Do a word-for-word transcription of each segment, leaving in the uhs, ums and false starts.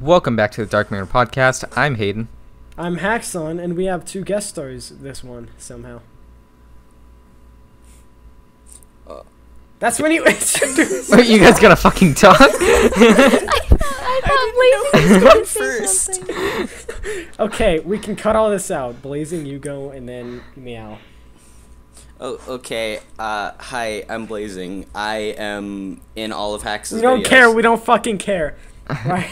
Welcome back to the Dark Manor Podcast. I'm Hayden. I'm Hax zero n, and we have two guest stars this one, somehow. Uh, That's when you introduced Are you guys gonna fucking talk? I thought, I thought I Blazing was going first. Okay, we can cut all this out. Blazing, you go, and then Meow. Oh, okay. Uh, hi, I'm Blazing. I am in all of Hax0n's videos. We don't videos. care. We don't fucking care. Right.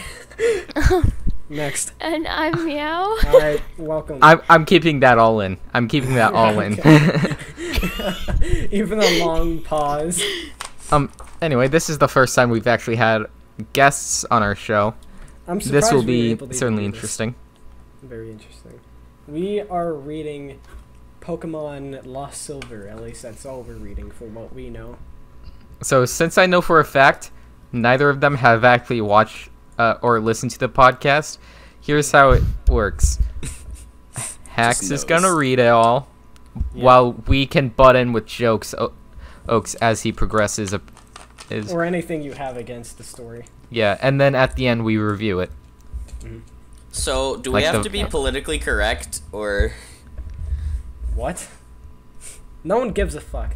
Next. And I'm Meow. All right, welcome. I'm I'm keeping that all in. I'm keeping that all in. Even a long pause. Um. Anyway, this is the first time we've actually had guests on our show. I'm surprised this will we be certainly interesting. This. Very interesting. We are reading Pokemon Lost Silver. At least that's all we're reading, for what we know. So, since I know for a fact neither of them have actually watched uh, or listened to the podcast, here's how it works. Hax is going to read it all, yeah, while we can butt in with jokes o Oaks as he progresses. A is or anything you have against the story. Yeah, and then at the end we review it. Mm-hmm. So, do like we have the, to be politically correct, or... What? No one gives a fuck.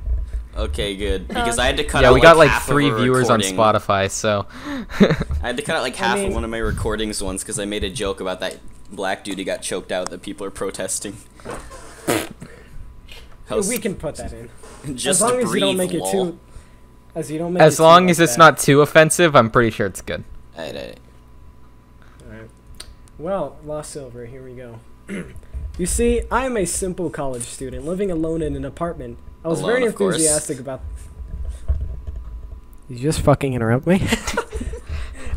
Okay, good. Because I had to cut yeah, out, we got like, like three viewers recording. on Spotify, so... I had to cut out like half I mean, of one of my recordings once because I made a joke about that black dude who got choked out that people are protesting. How's, we can put that in. Just as long breathe, as you don't make lol. it too... As, you don't make as it long too as like it's that. not too offensive, I'm pretty sure it's good. Alright, alright. Alright. Well, Lost Silver, here we go. You see, I am a simple college student living alone in an apartment. I was alone, very enthusiastic about... Did you just fucking interrupt me?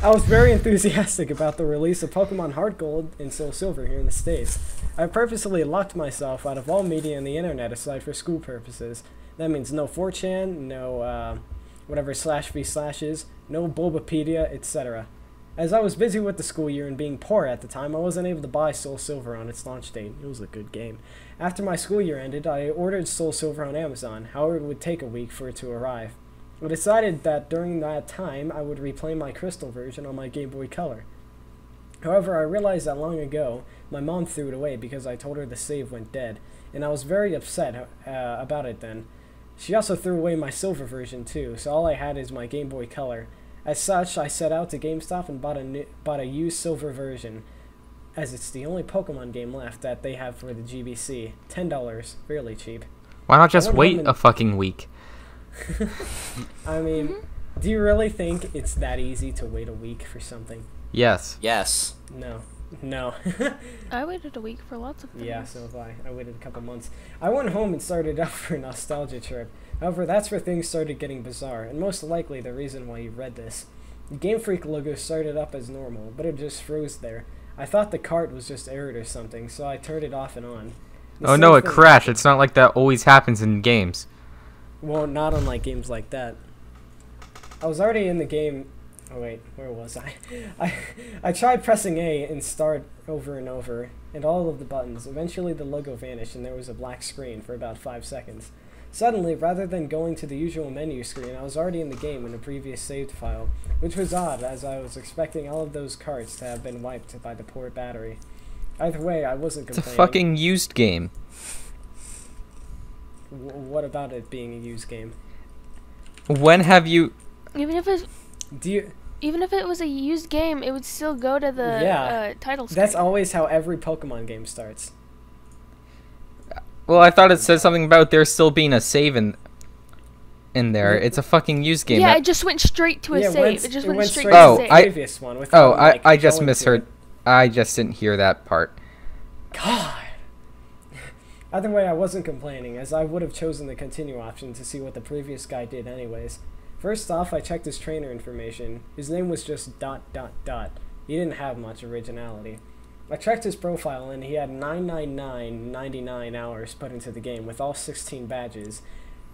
I was very enthusiastic about the release of Pokemon HeartGold and SoulSilver here in the States. I purposely locked myself out of all media and the internet aside for school purposes. That means no four chan, no uh, whatever slash v slash is, no Bulbapedia, et cetera. As I was busy with the school year and being poor at the time, I wasn't able to buy SoulSilver on its launch date. It was a good game. After my school year ended, I ordered SoulSilver on Amazon. However, it would take a week for it to arrive. I decided that during that time, I would replay my Crystal version on my Game Boy Color. However, I realized that long ago, my mom threw it away because I told her the save went dead, and I was very upset uh, about it then. She also threw away my Silver version too, so all I had is my Game Boy Color. As such, I set out to GameStop and bought a, new, bought a used Silver version, as it's the only Pokemon game left that they have for the G B C. ten dollars, fairly cheap. Why not just wait a fucking week? I mean, mm-hmm. do you really think it's that easy to wait a week for something? Yes. Yes. No. No. I waited a week for lots of things. Yeah, so have I. I waited a couple months. I went home and started out for a nostalgia trip. However, that's where things started getting bizarre, and most likely the reason why you read this. The Game Freak logo started up as normal, but it just froze there. I thought the cart was just errored or something, so I turned it off and on. The oh no, it crashed. It's not like that always happens in games. Well, not unlike games like that. I was already in the game... Oh wait, where was I? I I tried pressing A and start over and over, and all of the buttons. Eventually the logo vanished and there was a black screen for about five seconds. Suddenly, rather than going to the usual menu screen, I was already in the game in a previous saved file, which was odd as I was expecting all of those carts to have been wiped by the poor battery. Either way, I wasn't complaining. It's a fucking used game. W what about it being a used game? When have you... Even if it's... Do you... Even if it was a used game, it would still go to the yeah, uh, title screen. That's always how every Pokemon game starts. Well, I thought it said something about there still being a save in, in there. It's a fucking used game. Yeah, it just went straight to a yeah, save. Went, it just it went, went straight, straight to oh, a save. I, previous one with oh, I, like I just misheard. I just didn't hear that part. God. Either way, I wasn't complaining, as I would have chosen the continue option to see what the previous guy did anyways. First off, I checked his trainer information. His name was just dot dot dot. He didn't have much originality. I checked his profile and he had nine hundred ninety-nine ninety-nine hours put into the game with all sixteen badges,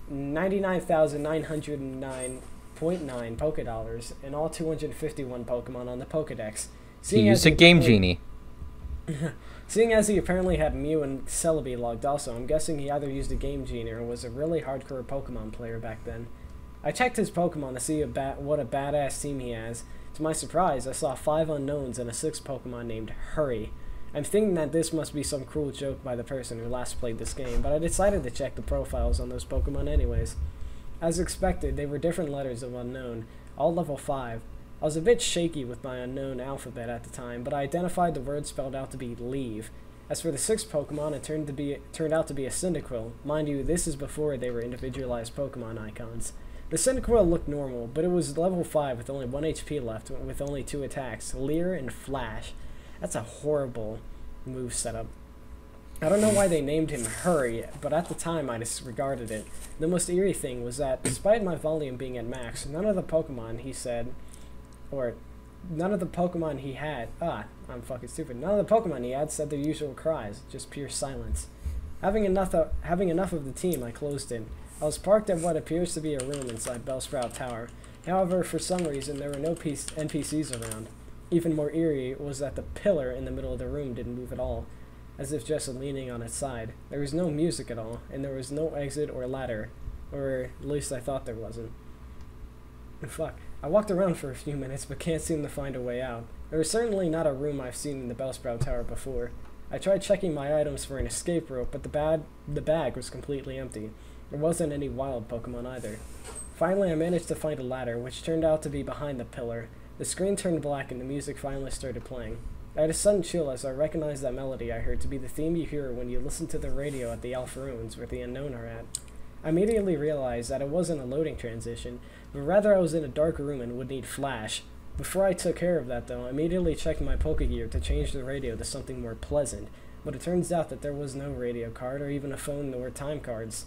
ninety-nine thousand nine hundred nine point nine Poké Dollars, and all two hundred fifty-one Pokemon on the Pokédex. Seeing he used a Game Genie. Seeing as he apparently had Mew and Celebi logged also, I'm guessing he either used a Game Genie or was a really hardcore Pokemon player back then. I checked his Pokemon to see a ba what a badass team he has, To my surprise, I saw five unknowns and a sixth Pokemon named Hurry. I'm thinking that this must be some cruel joke by the person who last played this game, but I decided to check the profiles on those Pokemon anyways. As expected, they were different letters of unknown, all level five. I was a bit shaky with my unknown alphabet at the time, but I identified the word spelled out to be leave. As for the sixth Pokemon, it turned, to be, it turned out to be a Cyndaquil. Mind you, this is before they were individualized Pokemon icons. The Cyndaquil looked normal, but it was level five with only one H P left, with only two attacks, Leer and Flash. That's a horrible move setup. I don't know why they named him Hurry, but at the time I disregarded it. The most eerie thing was that, despite my volume being at max, none of the Pokemon he said, or none of the Pokemon he had, ah, I'm fucking stupid, none of the Pokemon he had said their usual cries, just pure silence. Having enough of, having enough of the team, I closed in. I was parked at what appears to be a room inside Bellsprout Tower. However, for some reason, there were no N P Cs around. Even more eerie was that the pillar in the middle of the room didn't move at all, as if just leaning on its side. There was no music at all, and there was no exit or ladder, or at least I thought there wasn't. Fuck. I walked around for a few minutes, but can't seem to find a way out. There was certainly not a room I've seen in the Bellsprout Tower before. I tried checking my items for an escape rope, but the, bad, the bag was completely empty. There wasn't any wild Pokemon either. Finally, I managed to find a ladder, which turned out to be behind the pillar. The screen turned black and the music finally started playing. I had a sudden chill as I recognized that melody I heard to be the theme you hear when you listen to the radio at the Alpha Ruins where the unknown are at. I immediately realized that it wasn't a loading transition, but rather I was in a dark room and would need Flash. Before I took care of that though, I immediately checked my Pokegear to change the radio to something more pleasant, but it turns out that there was no radio card or even a phone or time cards.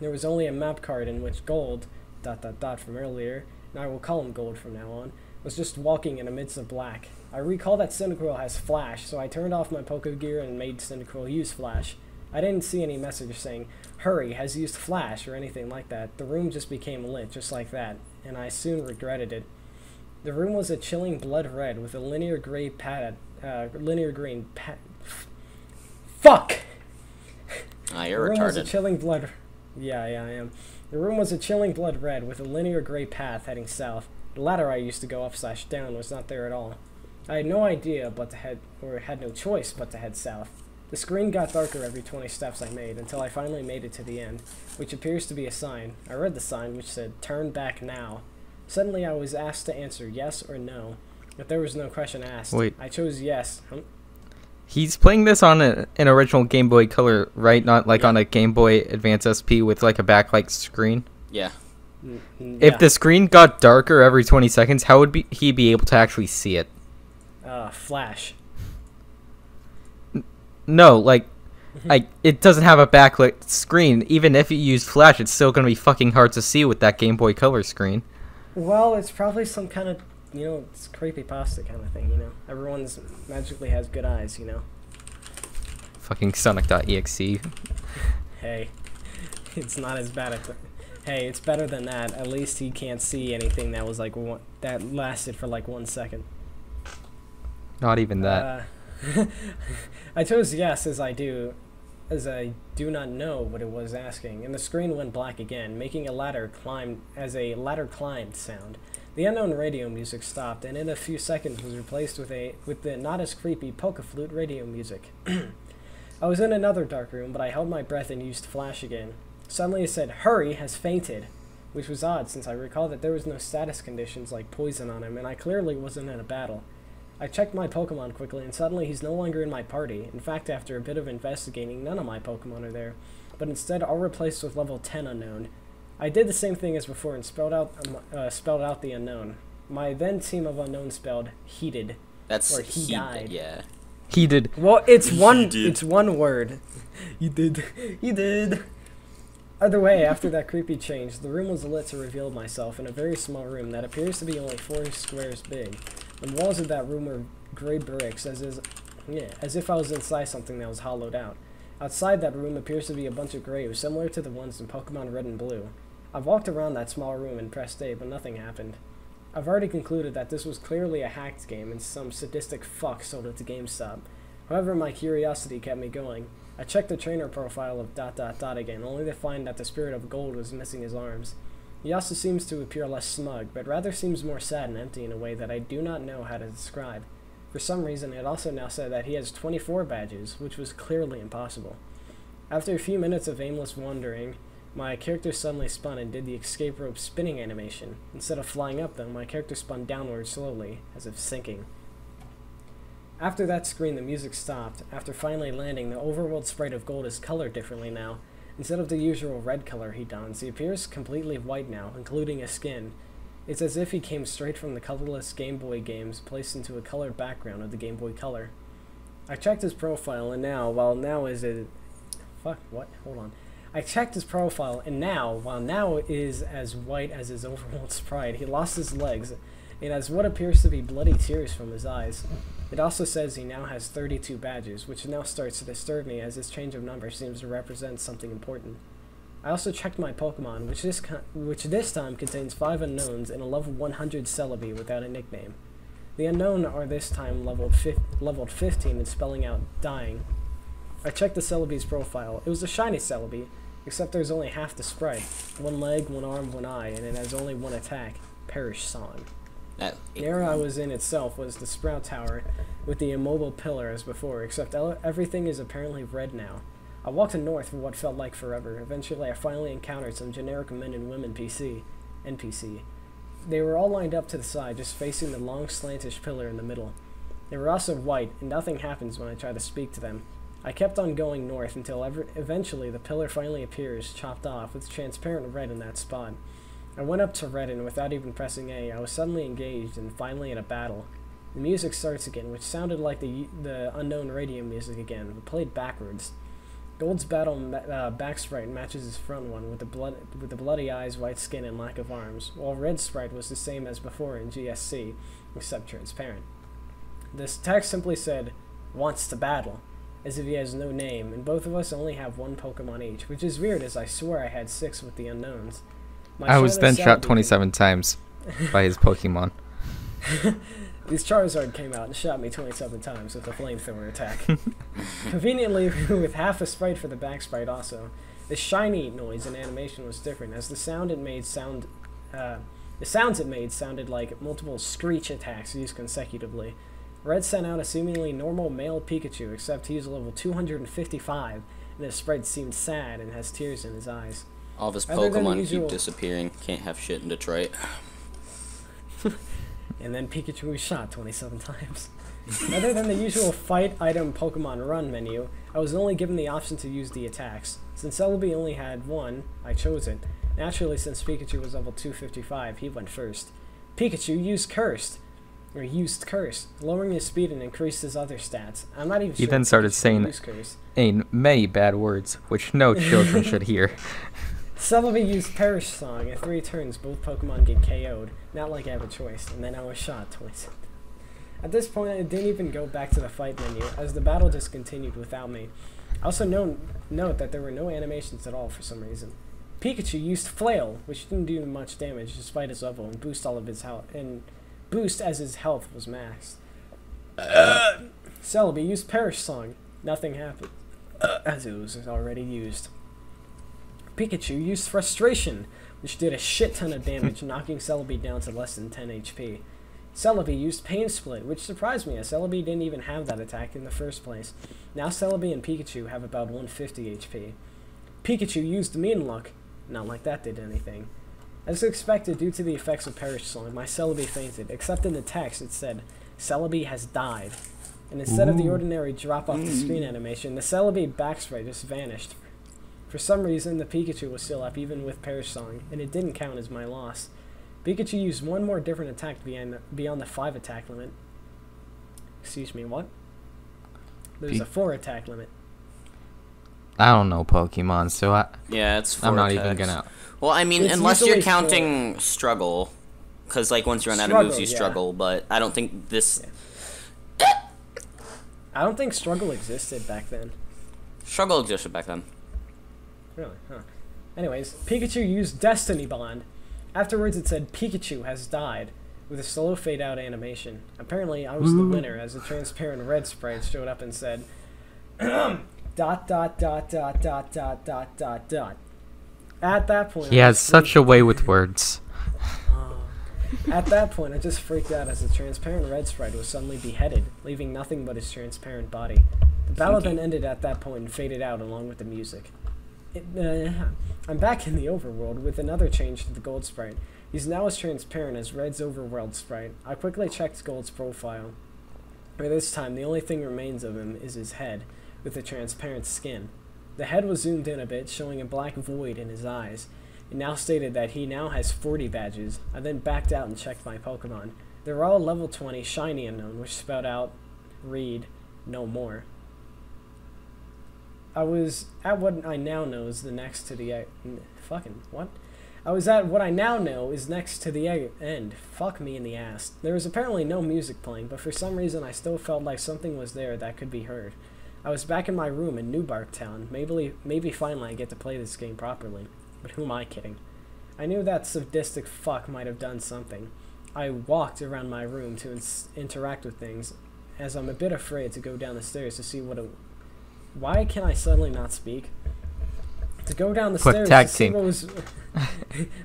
There was only a map card in which Gold, dot dot dot from earlier, and I will call him Gold from now on, was just walking in the midst of black. I recall that Cyndaquil has Flash, so I turned off my Pokegear and made Cyndaquil use Flash. I didn't see any message saying, Hurry has used Flash or anything like that. The room just became lit, just like that, and I soon regretted it. The room was a chilling blood red with a linear gray pad, uh, linear green pad. Fuck! Ah, you're the room retarded. Was a chilling blood. Yeah, yeah, I am. The room was a chilling blood red with a linear gray path heading south. The ladder I used to go up slash down was not there at all. I had no idea but to head, or had no choice but to head south. The screen got darker every twenty steps I made until I finally made it to the end, which appears to be a sign. I read the sign which said, Turn back now. Suddenly I was asked to answer yes or no, but there was no question asked. Wait. I chose yes. Huh? He's playing this on a, an original Game Boy Color, right? Not like yeah. on a Game Boy Advance S P with like a backlight screen? Yeah. Mm, yeah. If the screen got darker every twenty seconds, how would be, he be able to actually see it? Uh, Flash. No, like, I, it doesn't have a backlit screen. Even if you use Flash, it's still going to be fucking hard to see with that Game Boy Color screen. Well, it's probably some kind of, you know, it's creepypasta kind of thing, you know? Everyone's magically has good eyes, you know? Fucking Sonic dot E X E. Hey, it's not as bad as... Hey, it's better than that. At least he can't see anything that was like one... that lasted for like one second. Not even that. Uh, I chose yes as I do, as I do not know what it was asking, and the screen went black again, making a ladder climb as a ladder climbed sound. The unknown radio music stopped, and in a few seconds was replaced with a with the not as creepy polka flute radio music. I was in another dark room, but I held my breath and used Flash again. Suddenly it said, "Hurry has fainted," which was odd since I recall that there was no status conditions like poison on him, and I clearly wasn't in a battle. I checked my Pokemon quickly, and suddenly he's no longer in my party. In fact, after a bit of investigating, none of my Pokemon are there, but instead are replaced with level ten unknown. I did the same thing as before and spelled out uh, spelled out the unknown. My then team of unknown spelled heated. That's or he, he died. Yeah. Heated. Well, it's one. It's one word. You did. You did. Either way, after that creepy change, the room was lit to reveal myself in a very small room that appears to be only four squares big. The walls of that room were gray bricks, as is, yeah, as if I was inside something that was hollowed out. Outside that room appears to be a bunch of graves, similar to the ones in Pokemon Red and Blue. I've walked around that small room and pressed A, but nothing happened. I've already concluded that this was clearly a hacked game, and some sadistic fuck sold it to GameStop. However, my curiosity kept me going. I checked the trainer profile of dot dot dot again, only to find that the spirit of Gold was missing his arms. He also seems to appear less smug, but rather seems more sad and empty in a way that I do not know how to describe. For some reason, it also now said that he has twenty-four badges, which was clearly impossible. After a few minutes of aimless wandering, my character suddenly spun and did the escape rope spinning animation. Instead of flying up though, my character spun downward slowly, as if sinking. After that screen, the music stopped. After finally landing, the overworld sprite of Gold is colored differently now. Instead of the usual red color he dons, he appears completely white now, including his skin. It's as if he came straight from the colorless Game Boy games placed into a colored background of the Game Boy Color. I checked his profile and now, while now is it... Fuck, what? Hold on. I checked his profile, and now, while now is as white as his overworld sprite, he lost his legs, and has what appears to be bloody tears from his eyes. It also says he now has thirty-two badges, which now starts to disturb me as this change of number seems to represent something important. I also checked my Pokemon, which this, con which this time contains five unknowns and a level one hundred Celebi without a nickname. The unknown are this time leveled, fi leveled fifteen and spelling out dying. I checked the Celebi's profile. It was a shiny Celebi, except there's only half the sprite. One leg, one arm, one eye, and it has only one attack, Perish Song. No, the area I was in itself was the Sprout Tower, with the immobile pillar as before, except everything is apparently red now. I walked north for what felt like forever. Eventually I finally encountered some generic men and women P C, N P C. They were all lined up to the side, just facing the long slantish pillar in the middle. They were also white, and nothing happens when I try to speak to them. I kept on going north until ever eventually the pillar finally appears, chopped off, with transparent red in that spot. I went up to red and without even pressing A, I was suddenly engaged and finally in a battle. The music starts again, which sounded like the, the unknown radio music again, but played backwards. Gold's battle uh, back sprite matches his front one with the, blood with the bloody eyes, white skin, and lack of arms, while red sprite was the same as before in G S C, except transparent. This text simply said, "Wants to battle," as if he has no name, and both of us only have one Pokemon each, which is weird as I swear I had six with the unknowns. My I was then shot twenty-seven times by his Pokemon. This Charizard came out and shot me twenty-seven times with a flamethrower attack. Conveniently, with half a sprite for the back sprite also. The shiny noise and animation was different, as the sound it made sound, uh, the sounds it made sounded like multiple screech attacks used consecutively. Red sent out a seemingly normal male Pikachu, except he's level two hundred fifty-five, and his sprite seemed sad and has tears in his eyes. All of his Pokemon usual... keep disappearing. Can't have shit in Detroit. And then Pikachu was shot twenty-seven times. Other than the usual fight item Pokemon run menu, I was only given the option to use the attacks. Since Celebi only had one, I chose it. Naturally, since Pikachu was level two fifty-five, he went first. Pikachu used Cursed. Or used Curse, lowering his speed and increased his other stats. I'm not even he sure. He then started saying in many bad words, which no children should hear. Celebi used Perish Song. At three turns, both Pokemon get K O'd. Not like I have a choice. And then I was shot twice. At this point, I didn't even go back to the fight menu, as the battle just continued without me. I also no note that there were no animations at all for some reason. Pikachu used Flail, which didn't do much damage despite his level, and boost all of his health. And boost as his health was maxed. Uh, Celebi used Perish Song. Nothing happened, uh, as it was already used. Pikachu used Frustration, which did a shit ton of damage, knocking Celebi down to less than ten H P. Celebi used Pain Split, which surprised me as Celebi didn't even have that attack in the first place. Now Celebi and Pikachu have about one hundred fifty H P. Pikachu used Mean Luck. Not like that did anything. As expected, due to the effects of Perish Song, my Celebi fainted, except in the text it said, "Celebi has died." And instead Ooh. of the ordinary drop off the screen animation, the Celebi backspray just vanished. For some reason, the Pikachu was still up even with Perish Song, and it didn't count as my loss. Pikachu used one more different attack beyond, beyond the five attack limit. Excuse me, what? There's Pe a four attack limit. I don't know Pokemon, so I... Yeah, it's four I'm not attacks. even gonna... Well, I mean, it's unless you're counting four. struggle, because, like, once you run struggle, out of moves, you yeah. struggle, but I don't think this... Yeah. I don't think struggle existed back then. Struggle existed back then. Really? Huh. Anyways, Pikachu used Destiny Bond. Afterwards, it said, "Pikachu has died," with a slow fade-out animation. Apparently, I was Ooh. the winner, as a transparent red sprite showed up and said... dot dot dot dot dot dot dot dot dot. At that point, he I has such a way with words. Um, at that point, I just freaked out as the transparent red sprite was suddenly beheaded, leaving nothing but his transparent body. The battle then ended at that point and faded out along with the music. It, uh, I'm back in the overworld with another change to the gold sprite. He's now as transparent as Red's overworld sprite. I quickly checked Gold's profile. By this time, the only thing remains of him is his head, with a transparent skin. The head was zoomed in a bit, showing a black void in his eyes. It now stated that he now has forty badges. I then backed out and checked my Pokemon. They were all level twenty, shiny unknown, which spelled out, read, no more. I was at what I now know is the next to the... I fucking, what? I was at what I now know is next to the end. Fuck me in the ass. There was apparently no music playing, but for some reason I still felt like something was there that could be heard. I was back in my room in New Bark Town. Maybe, maybe finally I get to play this game properly. But who am I kidding? I knew that sadistic fuck might have done something. I walked around my room to ins interact with things, as I'm a bit afraid to go down the stairs to see what a... Why can I suddenly not speak? To go down the Quick stairs tag to see team. what was...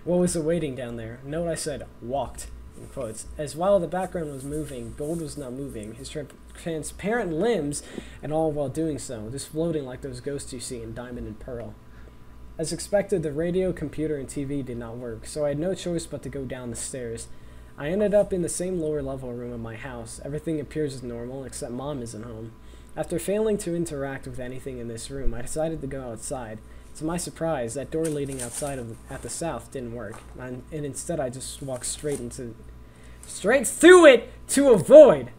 what was awaiting down there? Note I said, walked, in quotes. As while the background was moving, Gold was not moving. His tra transparent limbs, and all while doing so, just floating like those ghosts you see in Diamond and Pearl. As expected, the radio, computer, and T V did not work, so I had no choice but to go down the stairs. I ended up in the same lower level room in my house. Everything appears as normal, except Mom isn't home. After failing to interact with anything in this room, I decided to go outside. To my surprise, that door leading outside of the, at the south didn't work, and, and instead I just walked straight into, straight through it to avoid.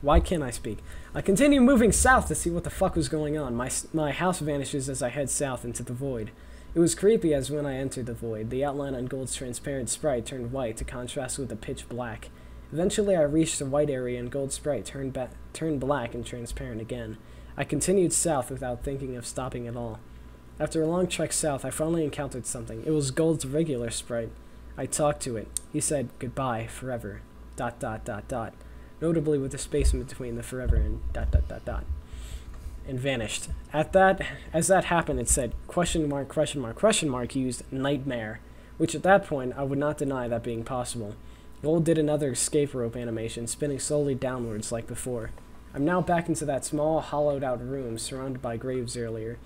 Why can't I speak? I continue moving south to see what the fuck was going on. My my house vanishes as I head south into the void. It was creepy as when I entered the void, the outline on Gold's transparent sprite turned white to contrast with the pitch black. Eventually, I reached the white area, and Gold's sprite turned ba turned black and transparent again. I continued south without thinking of stopping at all. After a long trek south, I finally encountered something. It was Gold's regular sprite. I talked to it. He said, goodbye, forever, dot dot dot dot, notably with a space in between the forever and dot dot dot dot, and vanished. At that, as that happened, it said, question mark, question mark, question mark, used nightmare, which at that point, I would not deny that being possible. Gold did another escape rope animation, spinning slowly downwards like before. I'm now back into that small, hollowed-out room surrounded by graves earlier.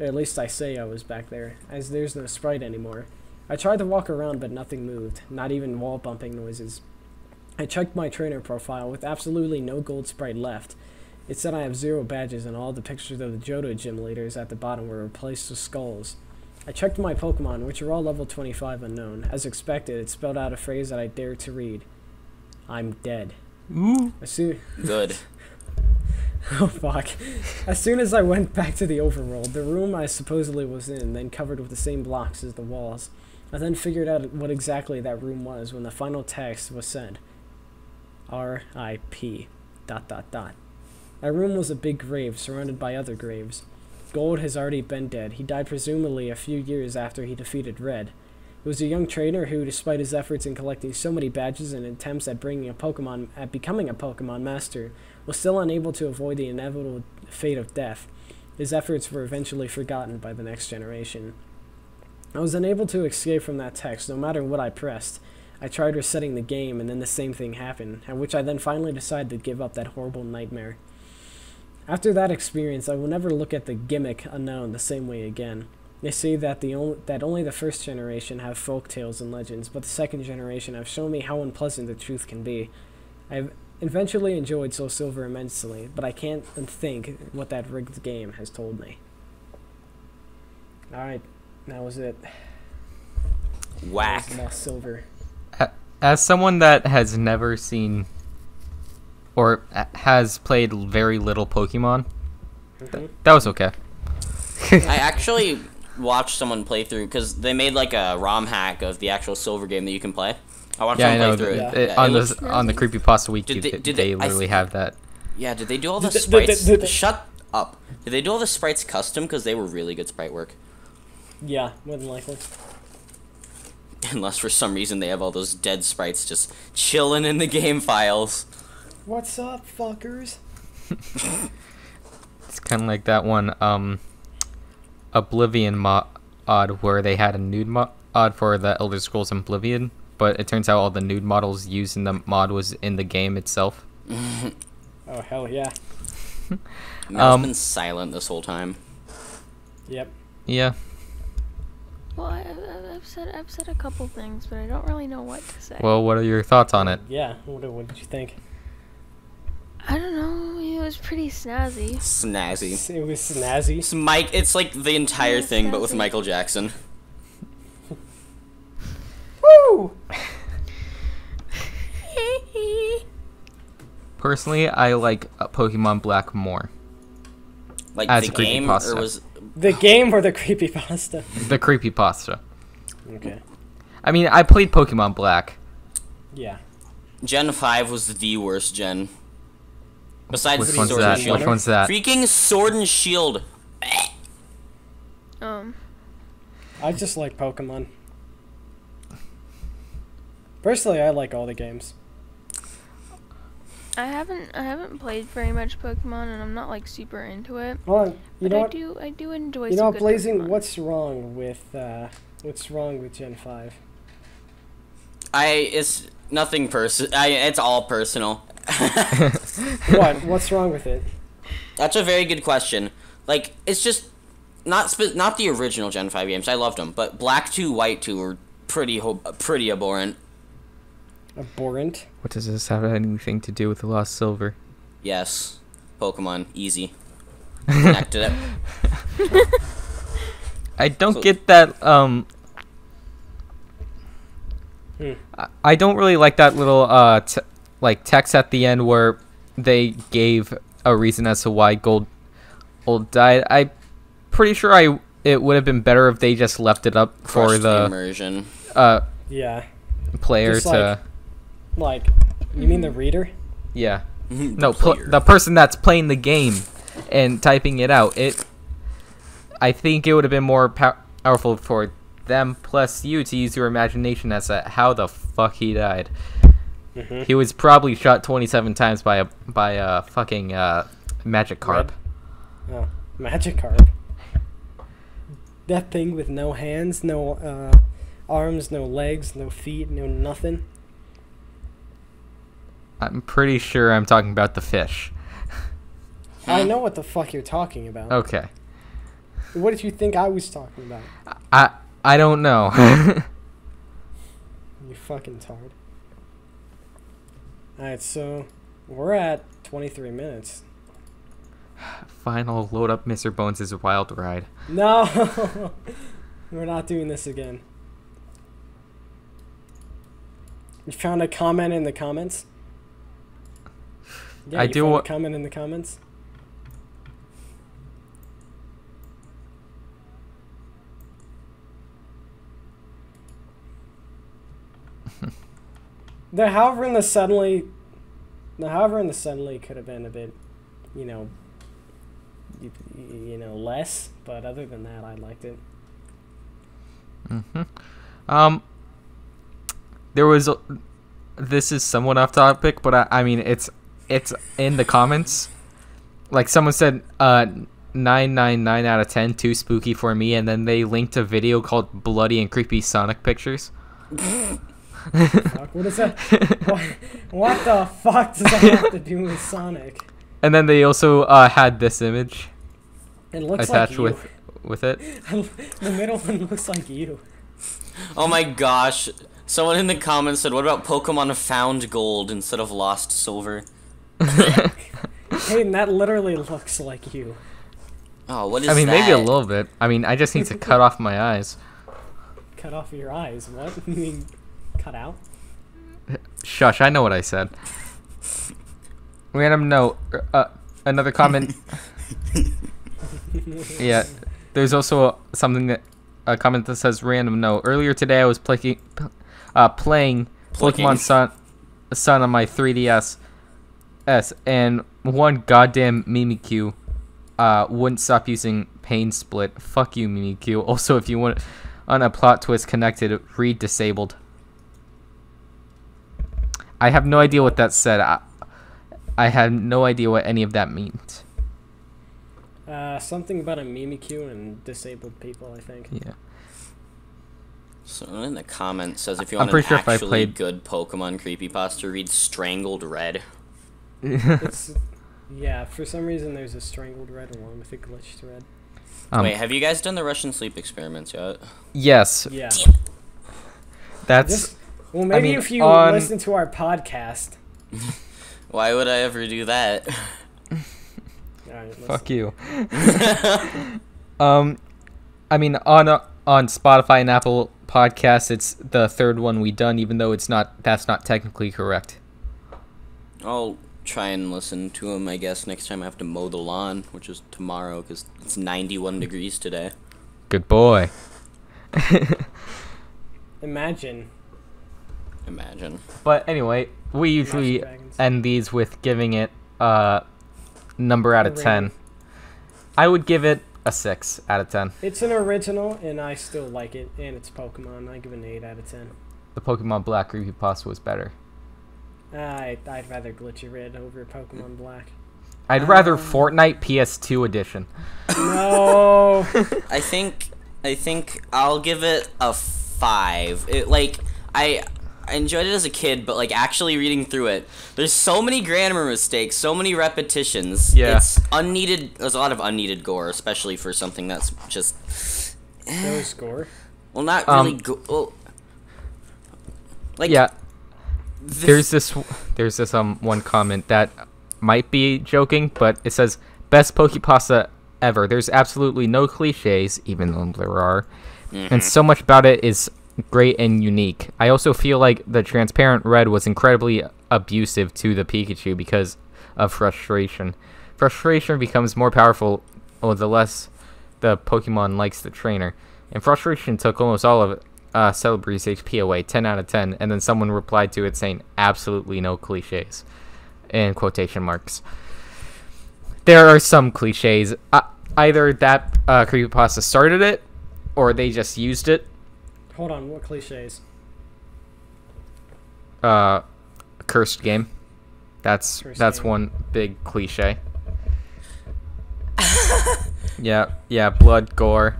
Or at least I say I was back there, as there's no sprite anymore. I tried to walk around, but nothing moved, not even wall-bumping noises. I checked my trainer profile with absolutely no gold sprite left. It said I have zero badges, and all the pictures of the Johto gym leaders at the bottom were replaced with skulls. I checked my Pokemon, which are all level twenty-five unknown. As expected, it spelled out a phrase that I dared to read. I'm dead. Ooh. Assu- Good. Oh fuck. As soon as I went back to the overworld, the room I supposedly was in, then covered with the same blocks as the walls. I then figured out what exactly that room was when the final text was sent. R I P dot dot dot. That room was a big grave surrounded by other graves. Gold has already been dead. He died presumably a few years after he defeated Red. It was a young trainer who, despite his efforts in collecting so many badges and attempts at bringing a Pokemon, at becoming a Pokemon master, was still unable to avoid the inevitable fate of death. His efforts were eventually forgotten by the next generation. I was unable to escape from that text, no matter what I pressed. I tried resetting the game, and then the same thing happened, at which I then finally decided to give up that horrible nightmare. After that experience, I will never look at the gimmick unknown the same way again. They say that the only, that only the first generation have folk tales and legends, but the second generation have shown me how unpleasant the truth can be. I have eventually enjoyed SoulSilver immensely, but I can't unthink what that rigged game has told me. Alright, that was it. Whack. Lost Silver. As someone that has never seen, or has played very little Pokemon, mm-hmm. th that was okay. I actually... watch someone play through, because they made like a ROM hack of the actual Silver game that you can play. I watched yeah, someone play through yeah. it, it, yeah, on, it the, on the Creepypasta Week. Did they, did did they, they literally th have that? Yeah, did they do all the did sprites? They, did they, Shut up. Did they do all the sprites custom? Because they were really good sprite work. Yeah, more than likely. Unless for some reason they have all those dead sprites just chilling in the game files. What's up, fuckers? It's kind of like that one, um... Oblivion mod odd where they had a nude mod for the Elder Scrolls and Oblivion, but it turns out all the nude models used in the mod was in the game itself. Oh, hell yeah. I've um, been silent this whole time. Yep. Yeah. Well, I, I've said I've said a couple things, but I don't really know what to say. Well, what are your thoughts on it? Yeah, what, what did you think? I don't know. It was pretty snazzy. Snazzy. It was snazzy. It's Mike. It's like the entire thing, snazzy. But with Michael Jackson. Woo! Personally, I like Pokemon Black more. Like As the game, or was the game or the creepypasta? The creepypasta. Okay. I mean, I played Pokemon Black. Yeah. Gen five was the worst gen. Besides Which one's Sword that? and Shield. Which one's that? Freaking Sword and Shield. Um. I just like Pokemon. Personally, I like all the games. I haven't I haven't played very much Pokemon, and I'm not like super into it. Well, you but know I what? do I do enjoy. You know, some Blazing. Pokemon. What's wrong with uh, What's wrong with Gen five? I it's nothing person. It's all personal. What? What's wrong with it? That's a very good question. Like, it's just not spe not the original Gen five games. I loved them, but Black two, White two were pretty ho pretty abhorrent. Abhorrent. What does this have anything to do with the Lost Silver? Yes, Pokemon easy. Connected it. I don't so, get that. Um, hmm. I, I don't really like that little uh, t like text at the end where they gave a reason as to why Gold Gold died. I'm pretty sure I it would have been better if they just left it up for the immersion. Uh, yeah. Player Just to like, like you mean the reader? Yeah. Mm-hmm, no, pl the person that's playing the game and typing it out. It I think it would have been more pow powerful for them plus you to use your imagination as to how the fuck he died. Mm-hmm. He was probably shot twenty-seven times by a by a fucking uh Magikarp. Oh, Magikarp. That thing with no hands, no uh arms, no legs, no feet, no nothing. I'm pretty sure I'm talking about the fish. I know what the fuck you're talking about. Okay. What did you think I was talking about? I I don't know. You fucking tard. Alright, so we're at twenty-three minutes. Fine, I'll load up Mister Bones' wild ride. No! We're not doing this again. You found a comment in the comments? Yeah, I you do found a comment in the comments? The however in the suddenly... The however in the suddenly could have been a bit, you know... You, you know, less. But other than that, I liked it. Mm-hmm. Um... There was, a, this is somewhat off topic, but I, I mean it's it's in the comments. Like someone said, uh, nine nine nine out of ten, too spooky for me, and then they linked a video called "Bloody and Creepy Sonic Pictures." What is that? What, what the fuck does that have to do with Sonic? And then they also uh, had this image it looks attached like with with it. The middle one looks like you. Oh my gosh. Someone in the comments said, what about Pokemon Found Gold instead of Lost Silver? Hayden, that literally looks like you. Oh, what is that? I mean, that? maybe a little bit. I mean, I just need to cut off my eyes. Cut off your eyes? What? You mean cut out? Shush, I know what I said. Random note. Uh, another comment. Yeah, there's also something that... A comment that says, random note. Earlier today, I was play uh, playing Plucking. Pokemon Sun, Sun on my three D S, S, and one goddamn Mimikyu uh, wouldn't stop using Pain Split. Fuck you, Mimikyu. Also, if you want on a plot twist connected, read Disabled. I have no idea what that said. I, I had no idea what any of that means. Uh, something about a Mimikyu and disabled people, I think. Yeah. Someone in the comments says if you want I'm an sure actually if I played... good Pokemon Creepypasta, read Strangled Red. It's, yeah, for some reason there's a Strangled Red along with a glitched red. Um, Wait, have you guys done the Russian sleep experiments yet? Yes. Yeah. That's... Just, well, maybe I mean, if you on... listen to our podcast. Why would I ever do that? Right, fuck you. um, I mean, on uh, on Spotify and Apple Podcasts, it's the third one we done, even though it's not. That's not technically correct. I'll try and listen to them, I guess, next time I have to mow the lawn, which is tomorrow, because it's ninety-one degrees today. Good boy. Imagine. Imagine. But anyway, we usually end these with giving it a number out of ten. I would give it a six out of ten. It's an original, and I still like it, and it's Pokemon. I give it an eight out of ten. The Pokemon Black Creepypasta was better. Uh, I, I'd rather Glitchy Red over Pokemon Black. I'd rather um, Fortnite P S two edition. No! I think I think I'll give it a five. It, like, I... I enjoyed it as a kid, but, like, actually reading through it, there's so many grammar mistakes, so many repetitions. Yeah. It's unneeded. There's a lot of unneeded gore, especially for something that's just... There was gore? Well, not um, really gore. Well, like... Yeah. This there's this There's this um one comment that might be joking, but it says, best Pokepasta ever. There's absolutely no cliches, even though there are. Mm-hmm. And so much about it is... great and unique. I also feel like the transparent red was incredibly abusive to the Pikachu because of frustration. Frustration becomes more powerful the less the Pokemon likes the trainer. And frustration took almost all of uh, Celebrity's H P away, ten out of ten, and then someone replied to it saying, absolutely no cliches, in quotation marks. There are some cliches. Uh, either that uh, Creepypasta started it, or they just used it. Hold on, what cliches? Uh, cursed game. That's cursed that's game. One big cliche. yeah, yeah, blood, gore.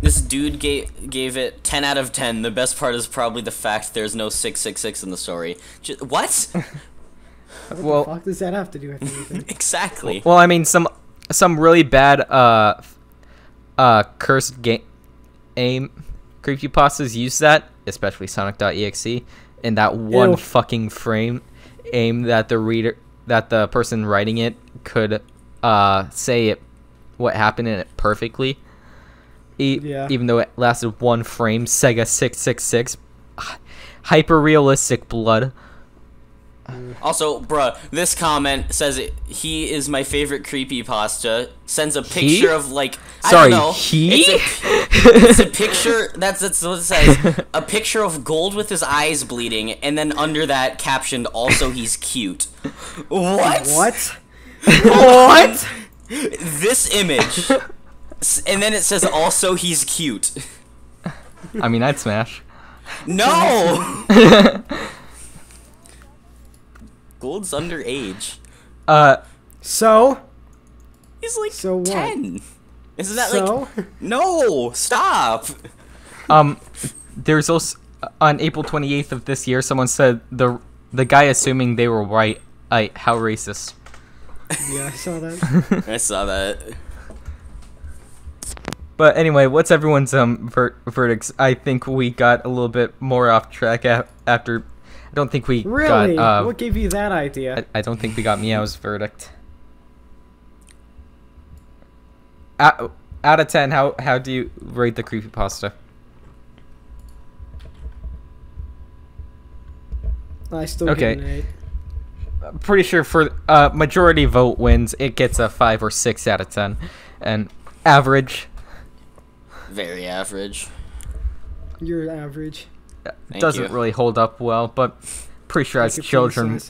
This dude gave gave it ten out of ten. The best part is probably the fact there's no six six six in the story. Just, what? what well, the fuck does that have to do with anything? Exactly. Well, I mean, some some really bad uh, uh, cursed game aim. Creepypastas use that, especially Sonic dot E X E, in that one Ew. fucking frame aim that the reader, that the person writing it could uh, say it, what happened in it perfectly. E yeah. Even though it lasted one frame, Sega six six six, hyper realistic blood. Also, bruh, this comment says it, he is my favorite creepypasta. Sends a picture he? of like I Sorry, don't know. He? It's, a, it's a picture that's that's what it says. A picture of Gold with his eyes bleeding, and then under that captioned also he's cute. What? What? What? This image. And then it says also he's cute. I mean, I'd smash. No. Gold's underage. Uh, so? He's like so ten. What? Isn't that so? like... No! Stop! Um, there's also... On April twenty-eighth of this year, someone said the the guy assuming they were white, I, how racist. Yeah, I saw that. I saw that. But anyway, what's everyone's um ver verdicts? I think we got a little bit more off track af after... I don't think we really? got... Uh, what gave you that idea? I, I don't think we got Meow's verdict. Out, out of ten, how how do you rate the Creepypasta? I still okay. give it an eight. I'm pretty sure for uh, majority vote wins, it gets a five or six out of ten. And average. Very average. You're average. Thank doesn't you. really hold up well, but pretty sure as children,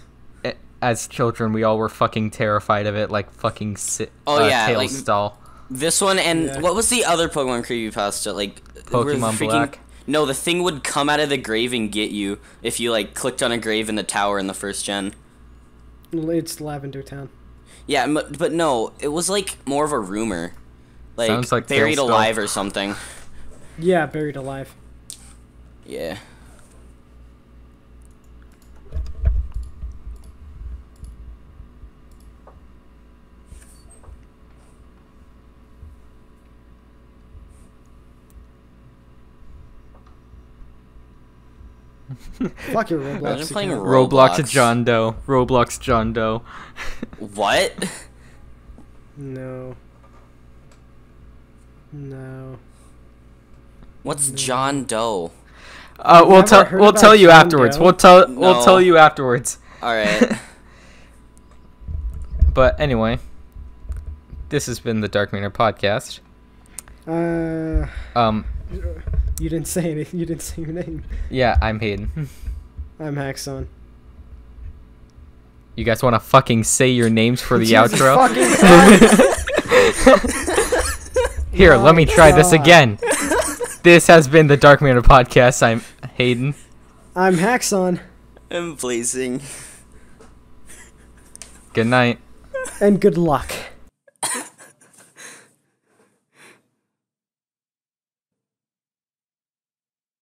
as children, we all were fucking terrified of it, like fucking sit. Oh uh, yeah, tail like stall. This one and yeah. what was the other Pokemon Creepypasta? Like Pokemon freaking, Black. No, the thing would come out of the grave and get you if you like clicked on a grave in the tower in the first gen. It's Lavender Town. Yeah, but, but no, it was like more of a rumor, like, like buried alive or something. Yeah, buried alive. Yeah. Fuck your Roblox. Imagine playing Roblox. Roblox John Doe. Roblox John Doe. What? No. No. What's no. John Doe? Uh, we'll tell we'll tell you John afterwards. Doe? We'll tell no. we'll tell you afterwards. All right. But anyway, this has been the Dark Manor podcast. Uh. Um. You didn't say anything. You didn't say your name. Yeah, I'm Hayden. I'm Hax zero n. You guys want to fucking say your names for the Jesus outro? Here, My let me try God. this again. This has been the Dark Manor podcast. I'm Hayden. I'm Hax zero n. I'm Blazing. Good night. And good luck.